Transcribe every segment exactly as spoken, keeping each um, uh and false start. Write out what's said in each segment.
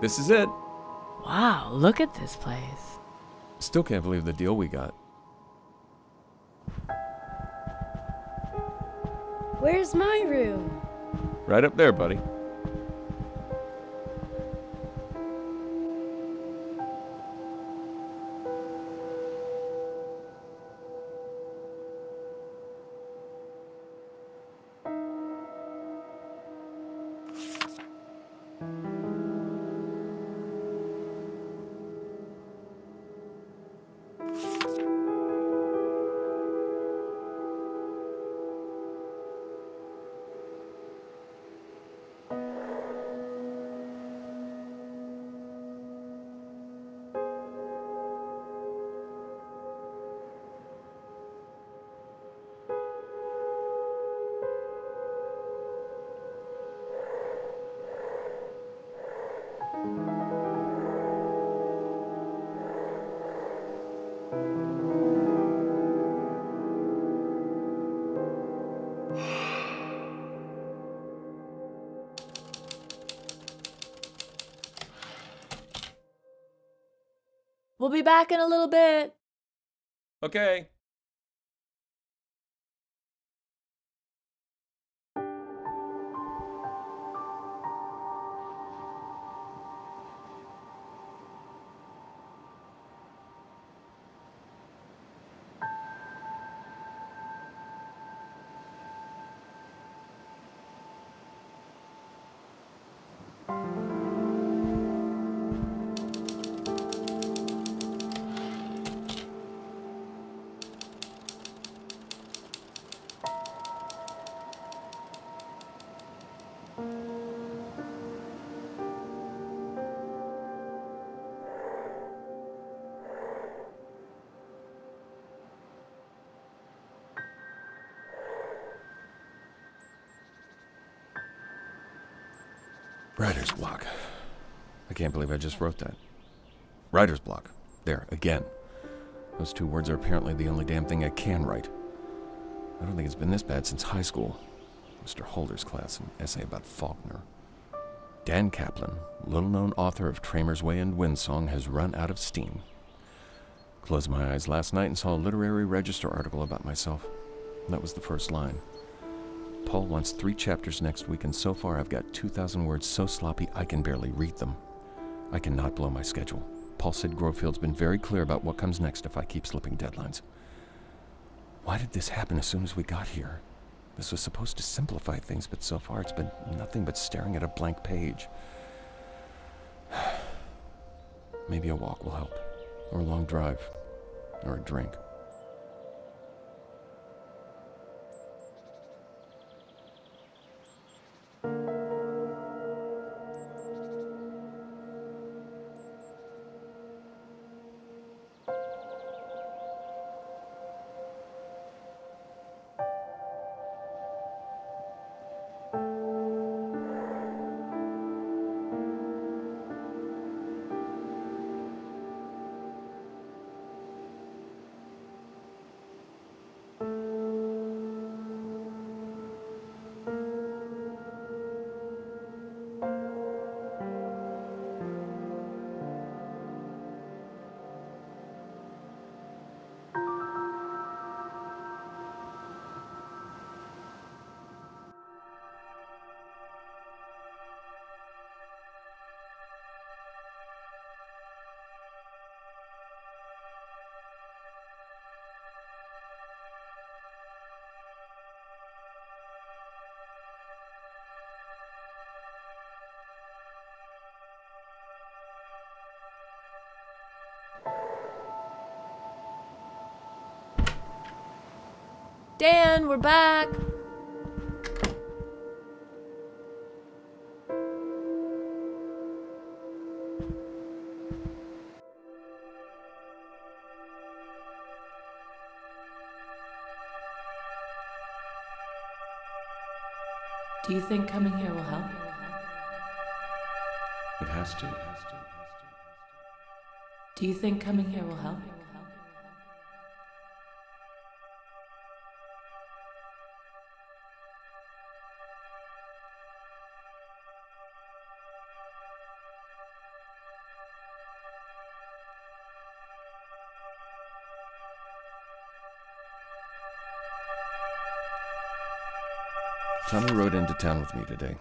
This is it. Wow, look at this place. Still can't believe the deal we got. Where's my room? Right up there, buddy. We'll be back in a little bit. Okay. Writer's block. I can't believe I just wrote that. Writer's block. There, again. Those two words are apparently the only damn thing I can write. I don't think it's been this bad since high school. Mister Holder's class, an essay about Faulkner. Dan Kaplan, little-known author of Tramer's Way and Windsong, has run out of steam. Closed my eyes last night and saw a literary register article about myself. That was the first line. Paul wants three chapters next week, and so far I've got two thousand words so sloppy I can barely read them. I cannot blow my schedule. Paul said Grofield's been very clear about what comes next if I keep slipping deadlines. Why did this happen as soon as we got here? This was supposed to simplify things, but so far it's been nothing but staring at a blank page. Maybe a walk will help, or a long drive, or a drink. Dan, we're back. Do you think coming here will help? It has to. Do you think coming here will help? Tommy rode into town with me today.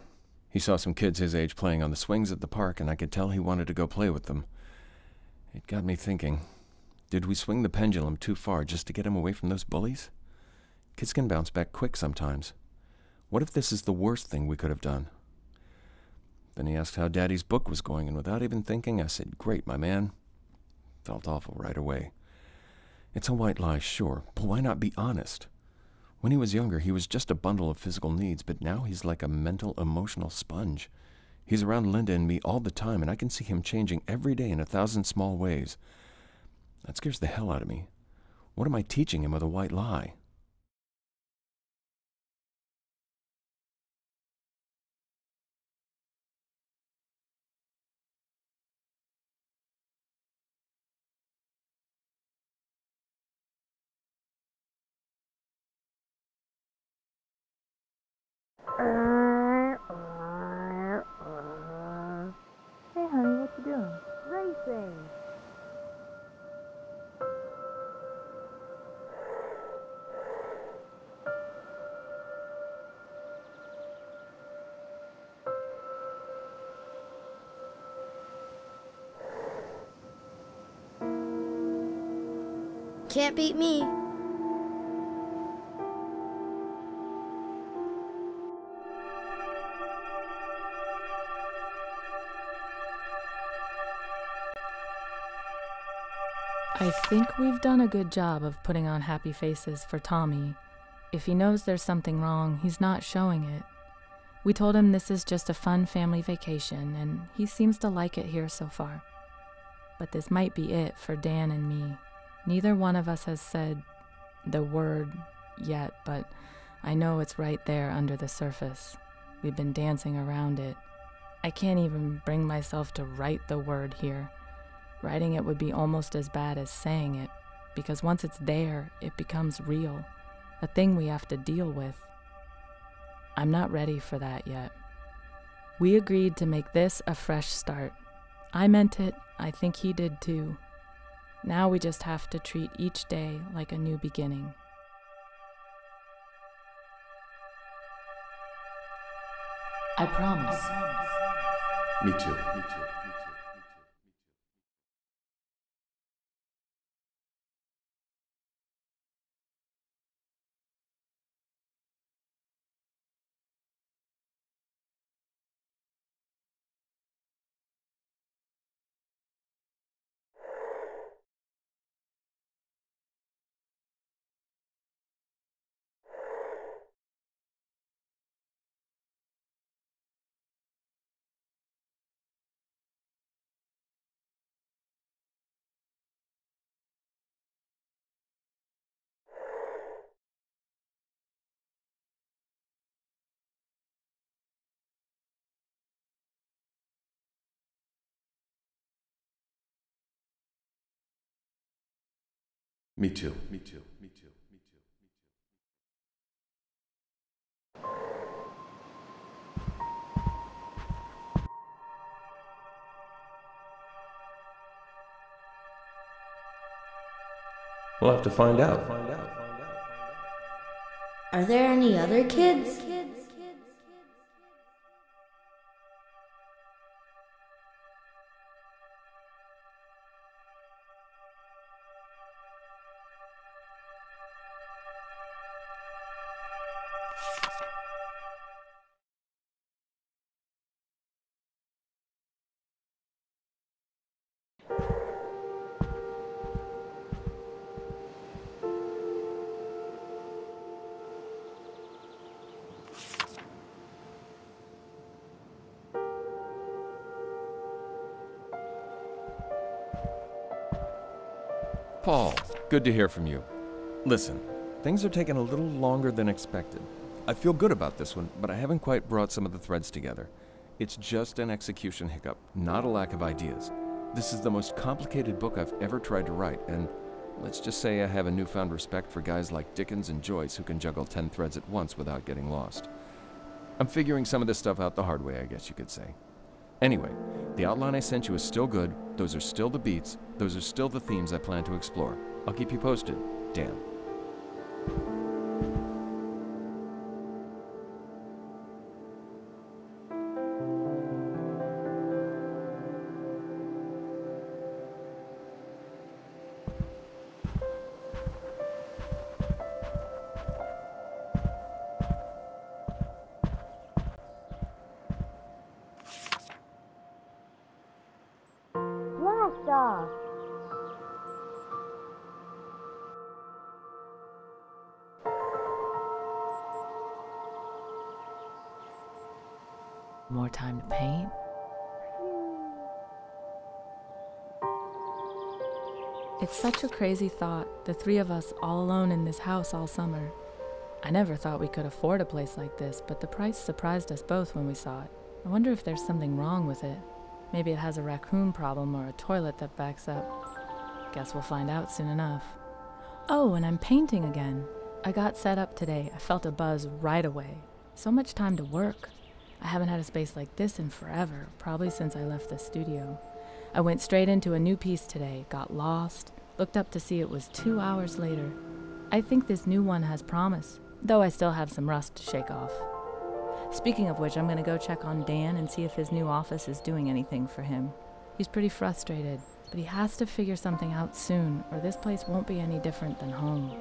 He saw some kids his age playing on the swings at the park, and I could tell he wanted to go play with them. It got me thinking, did we swing the pendulum too far just to get him away from those bullies? Kids can bounce back quick sometimes. What if this is the worst thing we could have done? Then he asked how Daddy's book was going, and without even thinking, I said, "Great, my man." Felt awful right away. It's a white lie, sure, but why not be honest? When he was younger, he was just a bundle of physical needs, but now he's like a mental, emotional sponge. He's around Linda and me all the time, and I can see him changing every day in a thousand small ways. That scares the hell out of me. What am I teaching him with a white lie? Can't beat me. I think we've done a good job of putting on happy faces for Tommy. If he knows there's something wrong, he's not showing it. We told him this is just a fun family vacation, and he seems to like it here so far. But this might be it for Dan and me. Neither one of us has said the word yet, but I know it's right there under the surface. We've been dancing around it. I can't even bring myself to write the word here. Writing it would be almost as bad as saying it, because once it's there, it becomes real, a thing we have to deal with. I'm not ready for that yet. We agreed to make this a fresh start. I meant it. I think he did too. Now we just have to treat each day like a new beginning. I promise. Me too. Me too. Me too. Me too. Me too. Me too. Me too. We'll have to find out. Find out. Are there any other kids? Paul, good to hear from you. Listen, things are taking a little longer than expected. I feel good about this one, but I haven't quite brought some of the threads together. It's just an execution hiccup, not a lack of ideas. This is the most complicated book I've ever tried to write, and let's just say I have a newfound respect for guys like Dickens and Joyce who can juggle ten threads at once without getting lost. I'm figuring some of this stuff out the hard way, I guess you could say. Anyway, the outline I sent you is still good, those are still the beats, those are still the themes I plan to explore. I'll keep you posted, Dan. star. More time to paint. It's such a crazy thought, the three of us all alone in this house all summer. I never thought we could afford a place like this, but the price surprised us both when we saw it. I wonder if there's something wrong with it. Maybe it has a raccoon problem or a toilet that backs up. Guess we'll find out soon enough. Oh, and I'm painting again. I got set up today. I felt a buzz right away. So much time to work. I haven't had a space like this in forever, probably since I left the studio. I went straight into a new piece today, got lost, looked up to see it was two hours later. I think this new one has promise, though I still have some rust to shake off. Speaking of which, I'm going to go check on Dan and see if his new office is doing anything for him. He's pretty frustrated, but he has to figure something out soon, or this place won't be any different than home.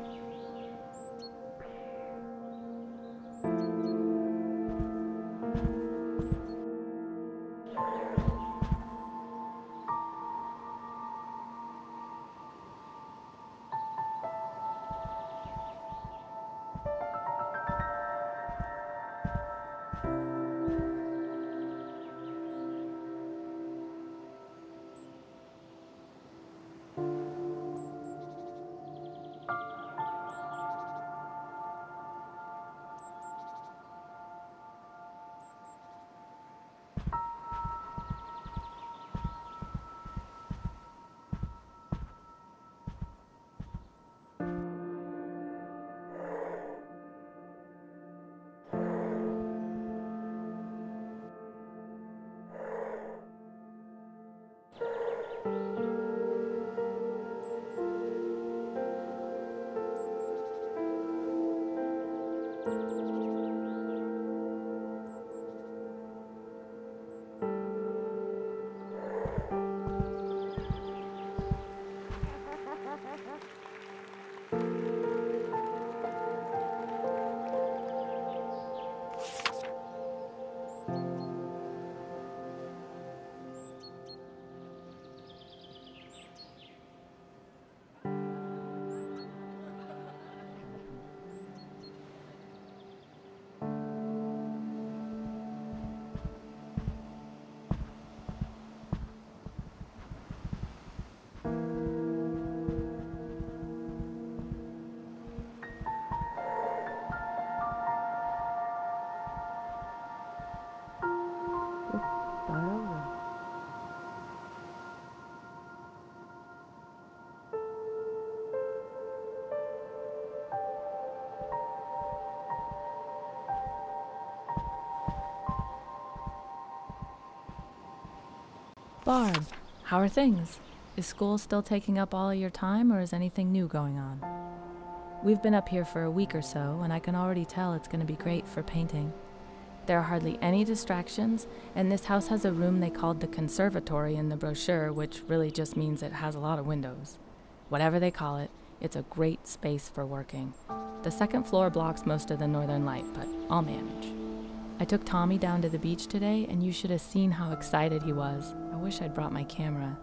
Barb, how are things? Is school still taking up all of your time, or is anything new going on? We've been up here for a week or so, and I can already tell it's going to be great for painting. There are hardly any distractions, and this house has a room they called the conservatory in the brochure, which really just means it has a lot of windows. Whatever they call it, it's a great space for working. The second floor blocks most of the northern light, but I'll manage. I took Tommy down to the beach today, and you should have seen how excited he was. I wish I'd brought my camera.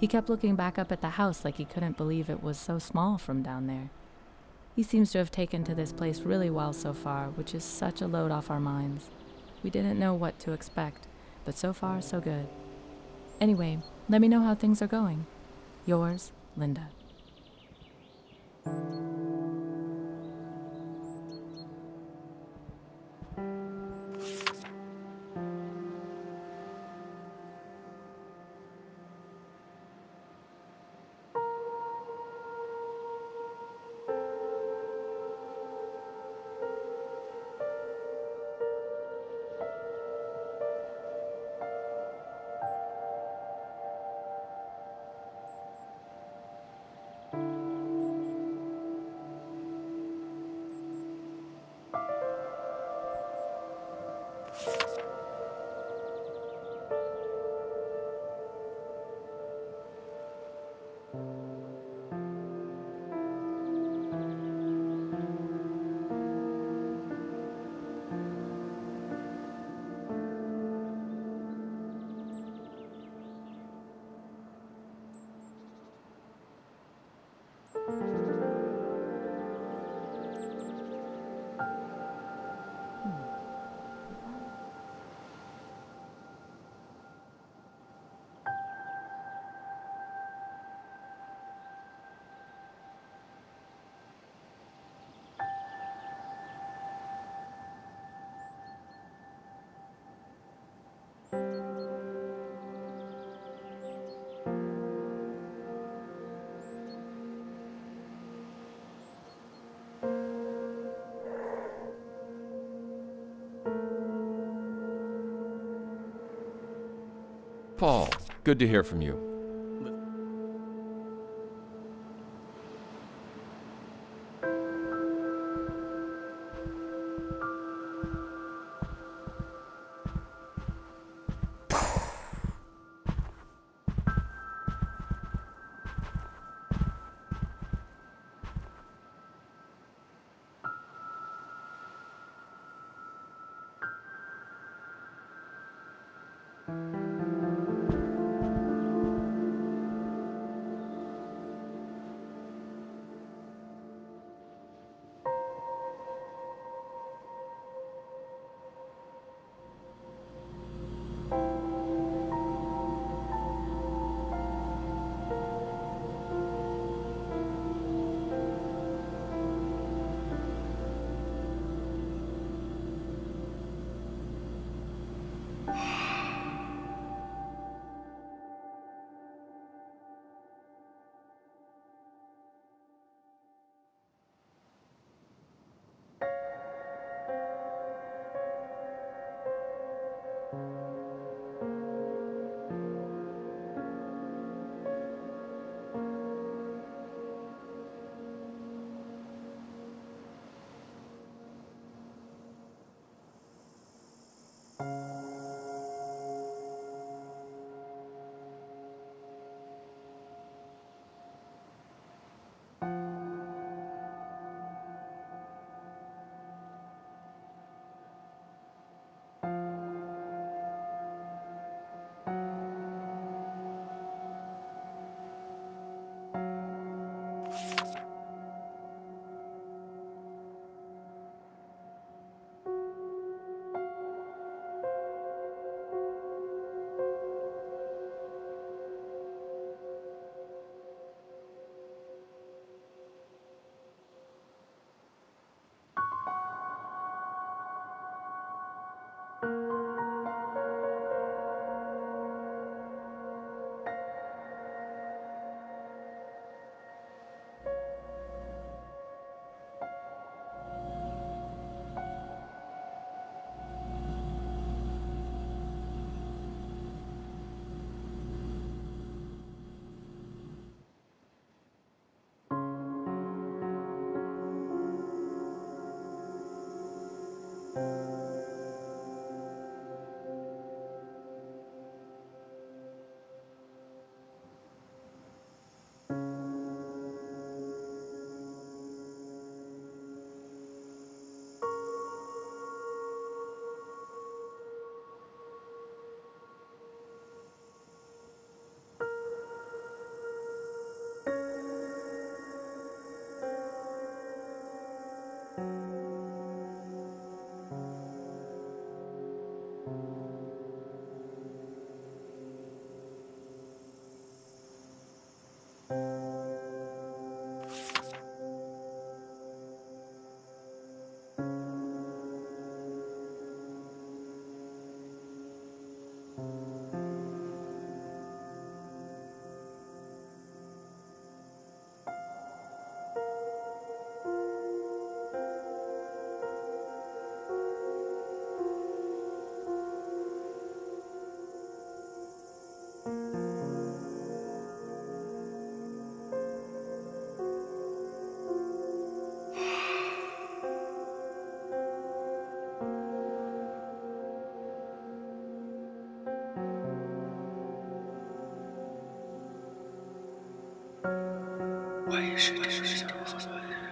He kept looking back up at the house like he couldn't believe it was so small from down there. He seems to have taken to this place really well so far, which is such a load off our minds. We didn't know what to expect, but so far, so good. Anyway, let me know how things are going. Yours, Linda. Paul, good to hear from you. Why should I